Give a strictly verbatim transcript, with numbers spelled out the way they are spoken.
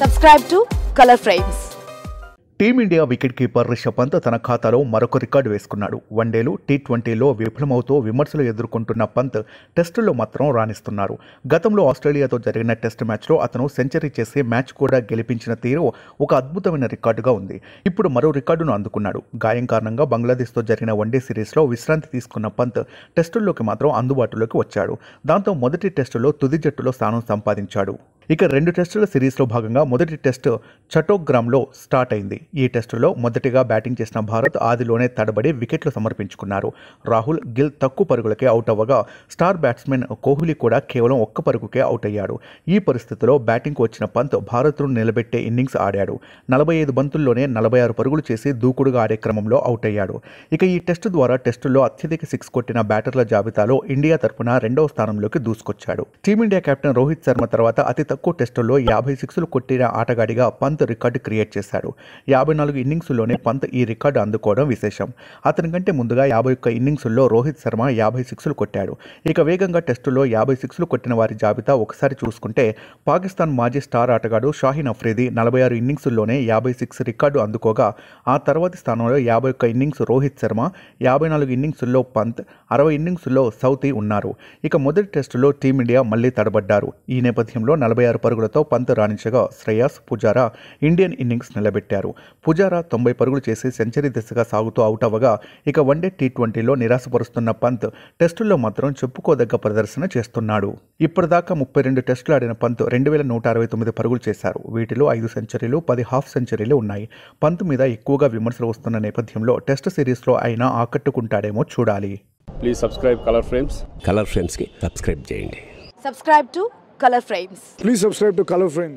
Subscribe to Color Frames. Team India wicket keeper Rishabh Pant తన ఖాతాలో మరొక రికార్డు వేసుకున్నాడు. వన్డేలు టీ ట్వంటీలో విఫలమవుతూ విమర్శలు ఎదుర్కొంటున్న పంత్ టెస్టుల్లో మాత్రం రాణిస్తున్నారు. గతంలో ఆస్ట్రేలియాతో జరిగిన టెస్ట్ మ్యాచ్లో అతను సెంచరీ చేసి మ్యాచ్ కూడా గెలిపించిన తీరు ఒక అద్భుతమైన రికార్డుగా ఉంది. ఇప్పుడు మరో రికార్డును అందుకున్నాడు. గాయం కారణంగా బంగ్లాదేశ్తో జరిగిన వన్డే సిరీస్లో విశ్రాంతి తీసుకున్న పంత్ టెస్టుల్లోకి మాత్రం అందుబాటులోకి వచ్చాడు. దాంతో మొదటి టెస్టులో తుది జట్టులో స్థానం సంపాదించాడు. ఇక రెండు టెస్టుల సిరీస్లో భాగంగా మొదటి టెస్టు చటోగ్రామ్లో స్టార్ట్ అయింది. ఈ టెస్టులో మొదటిగా బ్యాటింగ్ చేసిన భారత్ ఆదిలోనే తడబడి వికెట్లు సమర్పించుకున్నారు. రాహుల్ గిల్ తక్కువ పరుగులకే అవుట్ అవ్వగా స్టార్ బ్యాట్స్మెన్ కోహ్లీ కూడా కేవలం ఒక్క పరుగుకే అవుట్ అయ్యాడు. ఈ పరిస్థితిలో బ్యాటింగ్కు వచ్చిన పంత్ భారత్ను నిలబెట్టే ఇన్నింగ్స్ ఆడాడు. నలభై ఐదు బంతుల్లోనే నలభై ఆరు పరుగులు చేసి దూకుడుగా ఆడే క్రమంలో అవుట్ అయ్యాడు. ఇక ఈ టెస్టు ద్వారా టెస్టుల్లో అత్యధిక సిక్స్ కొట్టిన బ్యాటర్ల జాబితాలో ఇండియా తరఫున రెండవ స్థానంలోకి దూసుకొచ్చాడు. టీమిండియా కెప్టెన్ రోహిత్ శర్మ తర్వాత అతి తక్కువ టెస్టుల్లో యాభై సిక్స్లు కొట్టిన ఆటగాడిగా పంత్ రికార్డు క్రియేట్ చేశాడు. యాభై నాలుగు ఇన్నింగ్స్లోనే పంత్ ఈ రికార్డు అందుకోవడం విశేషం. అతని కంటే ముందుగా యాభై ఒక్క ఇన్నింగ్స్లో రోహిత్ శర్మ యాభై సిక్స్లు కొట్టాడు. ఇక వేగంగా టెస్టుల్లో యాభై సిక్స్లు కొట్టిన వారి జాబితా ఒకసారి చూసుకుంటే పాకిస్తాన్ మాజీ స్టార్ ఆటగాడు షాహీన్ అఫ్రీది నలభై ఆరు ఇన్నింగ్స్లోనే యాభై సిక్స్ రికార్డు అందుకోగా ఆ తర్వాతి స్థానంలో యాభై ఒక్క ఇన్నింగ్స్ రోహిత్ శర్మ, యాభై నాలుగు ఇన్నింగ్స్లో పంత్, అరవై ఇన్నింగ్స్లో సౌతి ఉన్నారు. ఇక మొదటి టెస్టులో టీమిండియా మళ్లీ తడబడ్డారు. ఈ నేపథ్యంలో నలభై ఆరు పరుగులతో పంత్ రాణించగా శ్రేయాస్ పుజారా ఇండియన్ ఇన్నింగ్స్ నిలబెట్టారు. పుజారా తొంభై పరుగులు చేసి సెంచరీ దిశగా సాగుతూ అవుట్ అవ్వగా ఇక వన్డే టీ ట్వంటీలో నిరాశపరుస్తున్న పంత్ టెస్టుల్లో మాత్రం చెప్పుకోదగ్గ ప్రదర్శన చేస్తున్నాడు. ఇప్పటిదాకా ముప్పై రెండు టెస్టులు ఆడిన పంత్ రెండు వేల నూట అరవై తొమ్మిది పరుగులు చేశారు. వీటిలో ఐదు సెంచరీలు, పది హాఫ్ సెంచరీలు ఉన్నాయి. పంత్ మీద ఎక్కువగా విమర్శలు వస్తున్న నేపథ్యంలో టెస్ట్ సిరీస్లో అయినా ఆకట్టుకుంటాడేమో చూడాలి. Please subscribe Color Frames. Color ఫ్రేమ్స్కి సబ్స్క్రైబ్ చేయండి. Subscribe to Color Frames. Please subscribe to Color Frames.